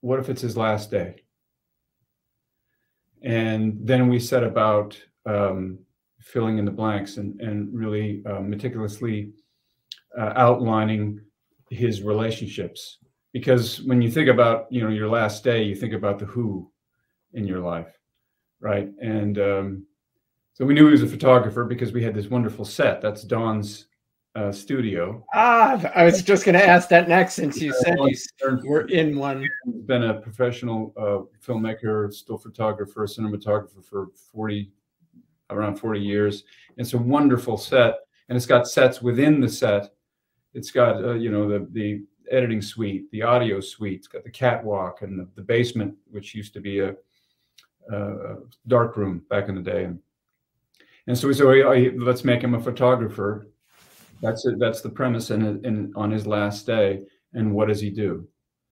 what if it's his last day? And then we set about filling in the blanks and really meticulously outlining his relationships. Because when you think about, you know, your last day, you think about the who in your life, right? And so we knew he was a photographer because we had this wonderful set. That's Don's studio. Ah, I was just going to ask that next, since you said we're in one. He's been a professional filmmaker, still photographer, cinematographer for around 40 years. It's a wonderful set, and it's got sets within the set. It's got you know, the editing suite, the audio suite. It's got the catwalk and the basement, which used to be a dark room back in the day. And so we said, let's make him a photographer. That's it. That's the premise. And on his last day, and what does he do?